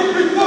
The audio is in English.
Everybody!